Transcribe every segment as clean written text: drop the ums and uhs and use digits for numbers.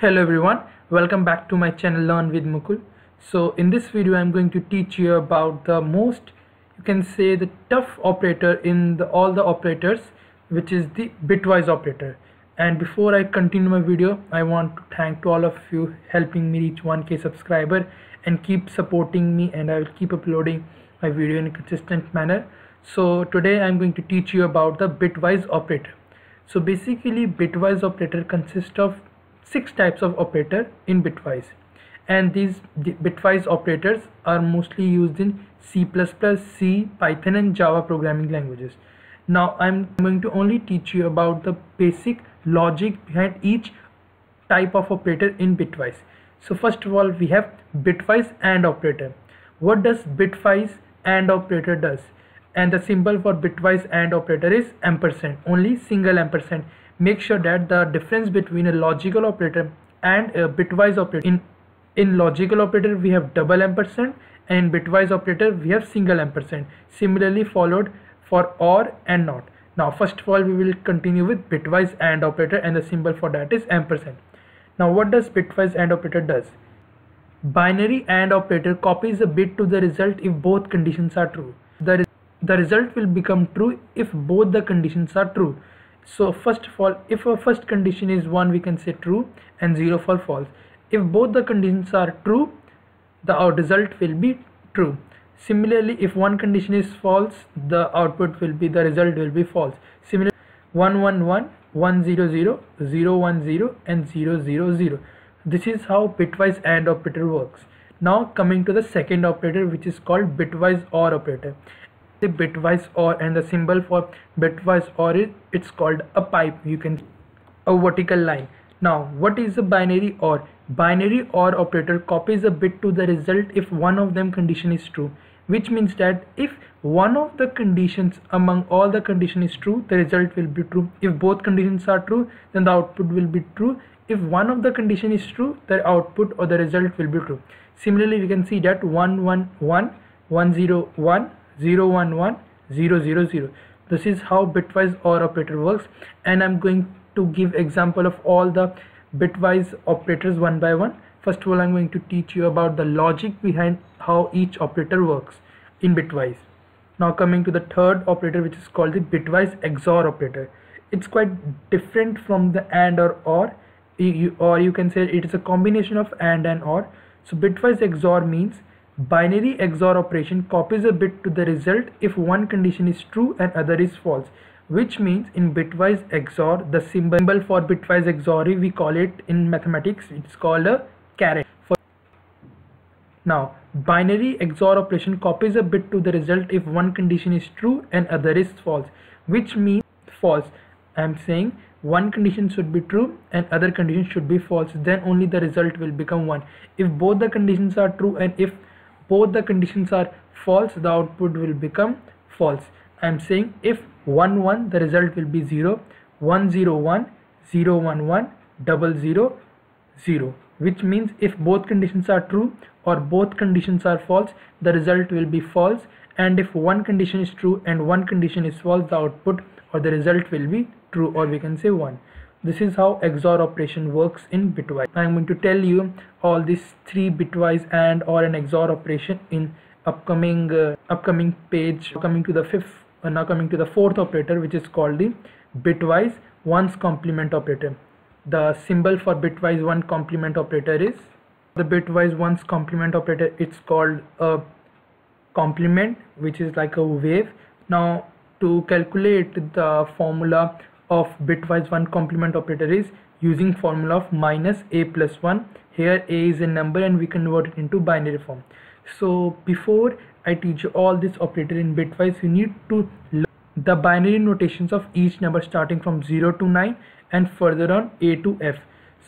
Hello everyone, welcome back to my channel Learn with Mukul. So in this video I'm going to teach you about the most, you can say, the tough operator in all the operators, which is the bitwise operator. And before I continue my video, I want to thank all of you helping me reach 1k subscriber and keep supporting me, and I will keep uploading my video in a consistent manner. So today I'm going to teach you about the bitwise operator. So basically bitwise operator consists of 6 types of operator in bitwise, and these bitwise operators are mostly used in C++, C, Python and Java programming languages. Now I'm going to only teach you about the basic logic behind each type of operator in bitwise. So first of all, we have bitwise AND operator. What does bitwise AND operator does? And the symbol for bitwise AND operator is ampersand, only single ampersand. Make sure that the difference between a logical operator and a bitwise operator, in logical operator we have double ampersand, and in bitwise operator we have single ampersand, similarly followed for OR and NOT. Now first of all we will continue with bitwise AND operator, and the symbol for that is ampersand. Now what does bitwise AND operator does? Binary AND operator copies a bit to the result if both conditions are true. The result will become true if both the conditions are true. So first of all, if our first condition is 1, we can say true, and 0 for false. If both the conditions are true, our result will be true. Similarly, if one condition is false, the result will be false. Similarly, 111, 100, 010 and 000. This is how bitwise AND operator works. Now coming to the second operator, which is called bitwise OR operator. The bitwise OR, and the symbol for bitwise OR is, it's called a pipe, a vertical line. Now what is a binary OR? Binary OR operator copies a bit to the result if one of them condition is true, which means that if one of the conditions among all the condition is true, the result will be true. If both conditions are true, then the output will be true. If one of the condition is true, the output or the result will be true. Similarly, we can see that 111, 101, 011 000. This is how bitwise OR operator works, and I'm going to give example of all the bitwise operators one by one. First of all, I'm going to teach you about the logic behind how each operator works in bitwise. Now coming to the third operator, which is called the bitwise XOR operator. It's quite different from the AND or OR, or you can say it is a combination of AND and OR. So bitwise XOR means binary XOR operation copies a bit to the result if one condition is true and other is false, which means in bitwise XOR, the symbol for bitwise XOR, we call it in mathematics, it's called a caret. Now binary XOR operation copies a bit to the result if one condition is true and other is false, which means false. I'm saying one condition should be true and other condition should be false, then only the result will become 1. If both the conditions are true and if both the conditions are false, the output will become false. I am saying if 1 1, the result will be 0, 1 0 1, 0 1 1, 0 0 0, which means if both conditions are true or both conditions are false, the result will be false, and if one condition is true and one condition is false, the output or the result will be true, or we can say 1. This is how XOR operation works in bitwise. I am going to tell you all these 3 bitwise AND, OR and XOR operation in upcoming page. Now coming to the fourth operator, which is called the bitwise 1's complement operator. The symbol for bitwise 1 complement operator is, the bitwise 1's complement operator, it's called a complement, which is like a wave. Now to calculate the formula of bitwise 1 complement operator is using formula of -a + 1. Here a is a number and we convert it into binary form. So before I teach you all this operator in bitwise, you need to learn the binary notations of each number starting from 0 to 9 and further on A to F.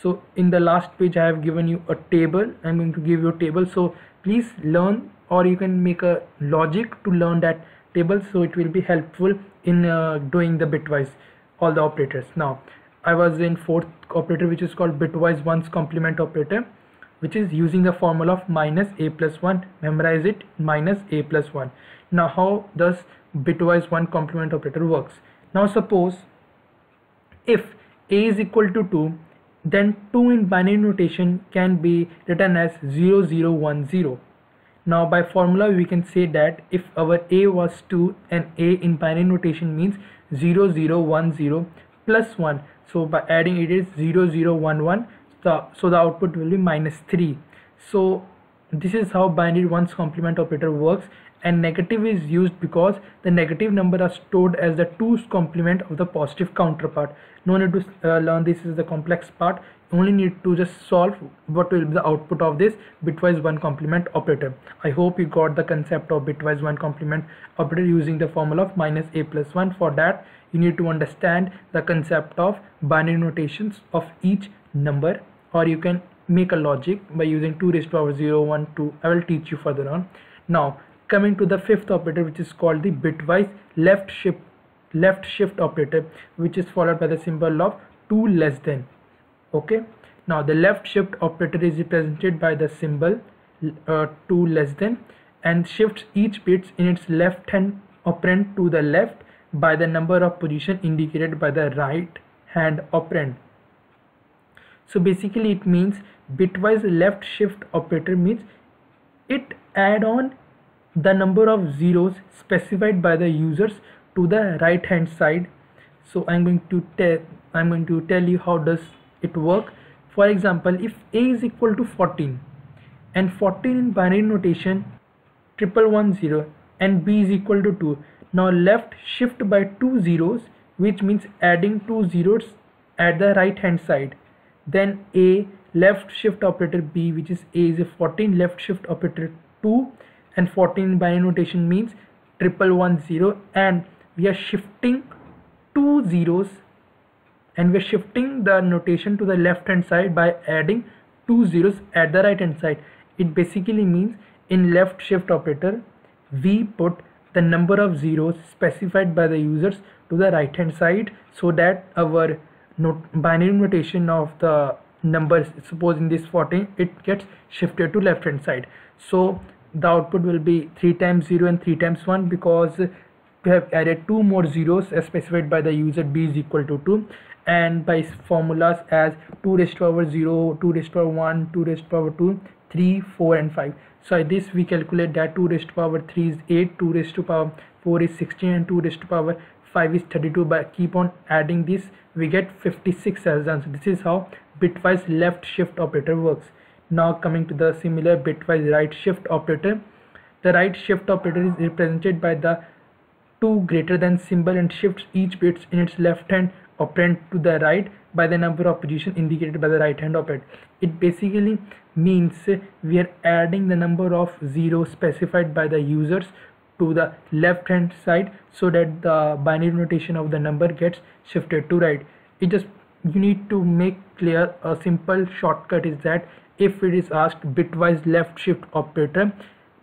So in the last page I have given you a table. I'm going to give you a table, so please learn, or you can make a logic to learn that table, so it will be helpful in doing the bitwise all the operators. Now I was in fourth operator, which is called bitwise 1's complement operator, which is using the formula of -a + 1. Memorize it, -a + 1. Now how does bitwise 1 complement operator works? Now suppose if a is equal to 2, then 2 in binary notation can be written as 0010. Now by formula we can say that if our a was 2 and a in binary notation means 0010 plus 1, so by adding it is 0011, so the output will be minus 3. So this is how binary 1's complement operator works, and negative is used because the negative number are stored as the 2's complement of the positive counterpart. No need to learn this is the complex part, only need to just solve what will be the output of this bitwise 1 complement operator. I hope you got the concept of bitwise 1 complement operator using the formula of minus a plus 1. For that you need to understand the concept of binary notations of each number, or you can make a logic by using 2 raised to power 0, 1, 2. I will teach you further on. Now coming to the fifth operator, which is called the bitwise left shift operator, which is followed by the symbol of 2 less than. Okay, now the left shift operator is represented by the symbol 2 less than and shifts each bit in its left hand operand to the left by the number of position indicated by the right hand operand. So basically it means bitwise left shift operator means it add on the number of zeros specified by the users to the right hand side. So I'm going to tell you how does it work. For example, if a is equal to 14 and 14 in binary notation 1110 and b is equal to 2, now left shift by 2 zeros, which means adding 2 zeros at the right hand side. Then a left shift operator b, which is a is a 14 left shift operator 2, and 14 binary notation means 1110, and we are shifting 2 zeros and we are shifting the notation to the left hand side by adding 2 zeros at the right hand side. It basically means in left shift operator we put the number of zeros specified by the users to the right hand side, so that our binary notation of the numbers, suppose in this 14, it gets shifted to left hand side. So the output will be 3 times 0 and 3 times 1 because we have added 2 more zeros as specified by the user b is equal to 2, and by formulas as 2 raised to power 0, 2 raised to power 1, 2 raised to power 2, 3, 4 and 5. So this we calculate that 2 raised to power 3 is 8, 2 raised to power 4 is 16 and 2 raised to power 5 is 32. By keep on adding this we get 56 as answer. This is how bitwise left shift operator works. Now coming to the similar bitwise right shift operator. The right shift operator is represented by the 2 greater than symbol and shifts each bit in its left hand operand to the right by the number of position indicated by the right hand operator. It basically means we are adding the number of zeros specified by the users to the left hand side, so that the binary notation of the number gets shifted to right. It just you need to make clear, a simple shortcut is that if it is asked bitwise left shift operator,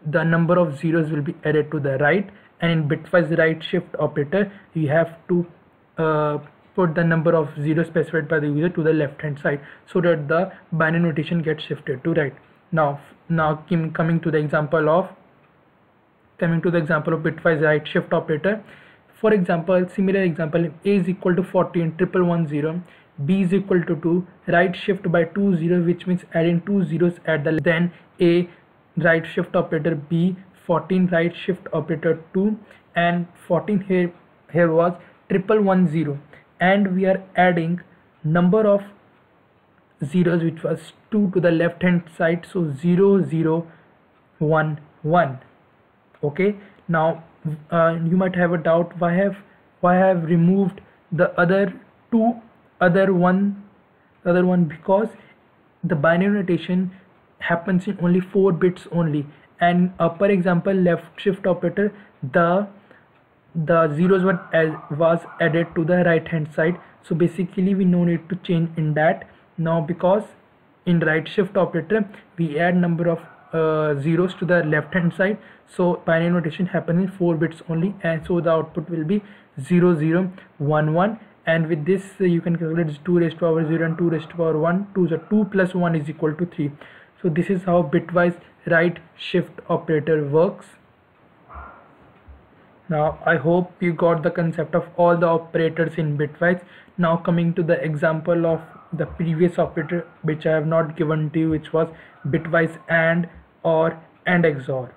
the number of zeros will be added to the right, and in bitwise right shift operator you have to put the number of zeros specified by the user to the left hand side, so that the binary notation gets shifted to right. Now coming to the example of bitwise right shift operator. For example, similar example, a is equal to 14 1110, b is equal to 2, right shift by 2 0, which means adding 2 zeros at the then a right shift operator b 14 right shift operator 2, and 14 here was 1110, and we are adding number of zeros which was 2 to the left hand side, so 0011. Okay, now you might have a doubt, why have removed the other one, because the binary notation happens in only 4 bits only, and for example left shift operator the zeros was added to the right hand side, so basically we no need to change in that now, because in right shift operator we add number of zeros to the left hand side, so binary notation happens in 4 bits only, and so the output will be 0011. And with this you can calculate 2 raised to power 0 and 2 raised to power 1, 2 plus 1 is equal to 3. So this is how bitwise right shift operator works. Now I hope you got the concept of all the operators in bitwise. Now coming to the example of the previous operator which I have not given to you, which was bitwise AND, OR and XOR.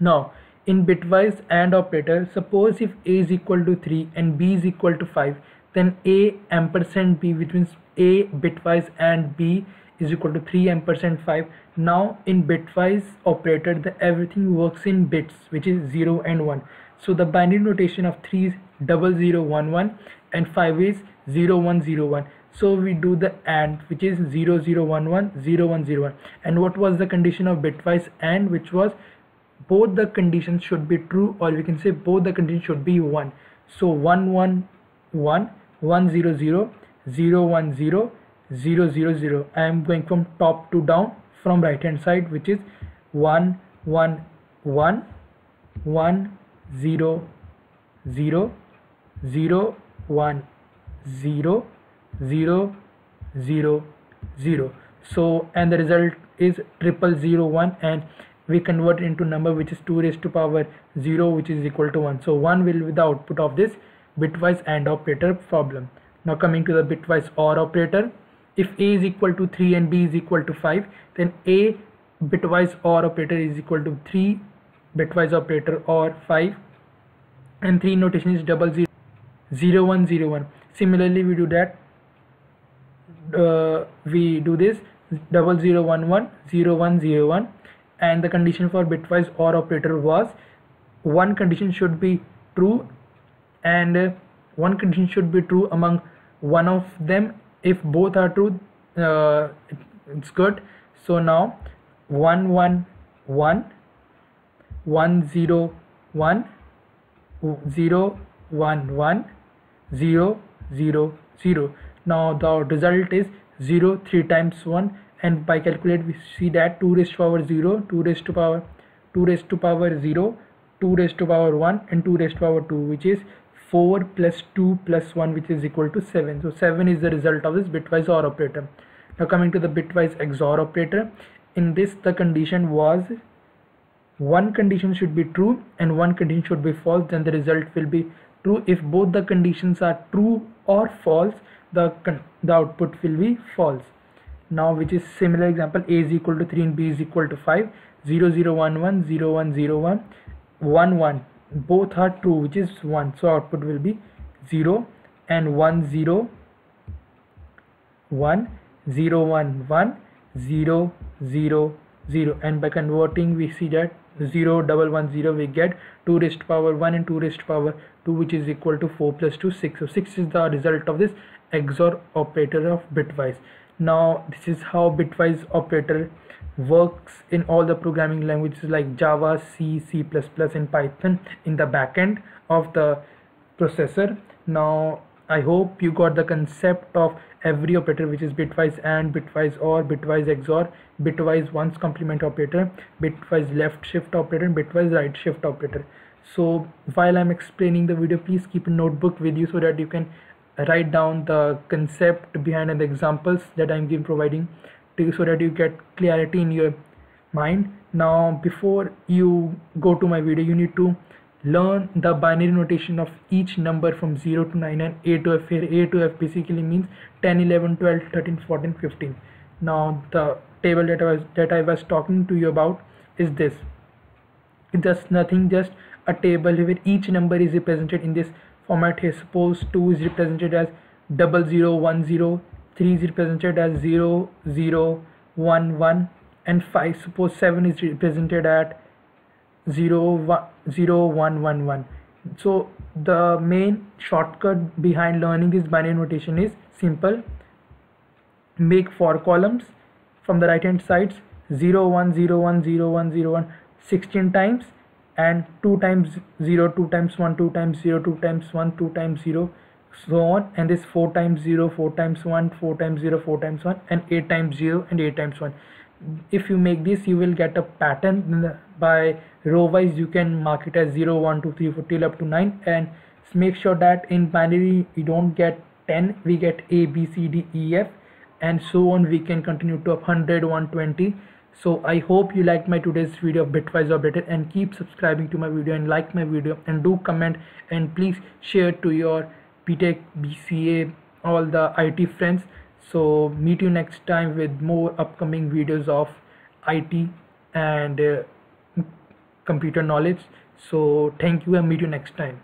Now in bitwise AND operator, suppose if A is equal to 3 and B is equal to 5, then A ampersand B, which means A bitwise AND B is equal to 3 ampersand 5. Now in bitwise operator, the everything works in bits, which is 0 and 1. So the binary notation of 3 is 0011 and 5 is 0101. So we do the AND, which is 0011 0101. And what was the condition of bitwise AND, which was both the conditions should be true, or we can say both the conditions should be 1. So 1 1 1 1 0 0 0 1 0 0 0 0. I am going from top to down from right hand side, which is 1 1 1 0 0 0 1 0 0 0 0. So and the result is 0001, and we convert into number, which is 2 raised to power 0, which is equal to 1. So 1 will be the output of this bitwise AND operator problem. Now coming to the bitwise OR operator, if A is equal to 3 and B is equal to 5, then A bitwise OR operator is equal to 3 bitwise operator OR 5, and 3 notation is 000101. Similarly we do that, we do this 0011 0101, and the condition for bitwise OR operator was one condition should be true, and one condition should be true among one of them. If both are true, it's good. So now 1 1 1 1 0 1 0 1 1 0 0 0. Now the result is 0 3 times 1, and by calculate we see that 2 raised to power 0, 2 raised to power 0, 2 raised to power 1 and 2 raised to power 2, which is 4 plus 2 plus 1, which is equal to 7. So 7 is the result of this bitwise OR operator. Now coming to the bitwise XOR operator, in this the condition was one condition should be true and one condition should be false, then the result will be true. If both the conditions are true or false, the output will be false. Now which is similar example, A is equal to 3 and B is equal to 5, 0011 0101 11, both are true, which is 1. So output will be 0, and 1 0 1 0 1 1 0 0 0, and by converting we see that 0 1 1 0, we get 2 raised to power 1 and 2 raised to power 2, which is equal to 4 plus 2 6. So 6 is the result of this XOR operator of bitwise. Now this is how bitwise operator works in all the programming languages like Java, C, C++ and Python in the backend of the processor. Now I hope you got the concept of every operator, which is bitwise AND, bitwise OR, bitwise XOR, bitwise ones complement operator, bitwise left shift operator and bitwise right shift operator. So while I'm explaining the video, please keep a notebook with you so that you can write down the concept behind and the examples that I'm providing to you, so that you get clarity in your mind. Now before you go to my video, you need to learn the binary notation of each number from 0 to 9 and A to F. Here A to F basically means 10, 11, 12, 13, 14, 15. Now the table that I was talking to you about is this. It's just nothing, just a table where each number is represented in this format here. Suppose 2 is represented as 0010, 3 is represented as 0011, and 5. Suppose 7 is represented at 0 1 0 1 1 1. So the main shortcut behind learning this binary notation is simple. Make 4 columns from the right hand sides, 0 1 0 1 0 1 0 1, 16 times, and 2 times 0 2 times 1 2 times 0 2 times 1 2 times 0, so on, and this 4 times 0 4 times 1 4 times 0 4 times 1, and 8 times 0 and 8 times 1. If you make this, you will get a pattern. By row wise you can mark it as 0 1 2 3 4 till up to 9, and make sure that in binary you don't get 10, we get A B C D E F, and so on. We can continue to 100 120. So I hope you liked my today's video of bitwise operator, and keep subscribing to my video and like my video, and do comment, and please share to your BTech, BCA all the IT friends. So meet you next time with more upcoming videos of IT and computer knowledge. So thank you and meet you next time.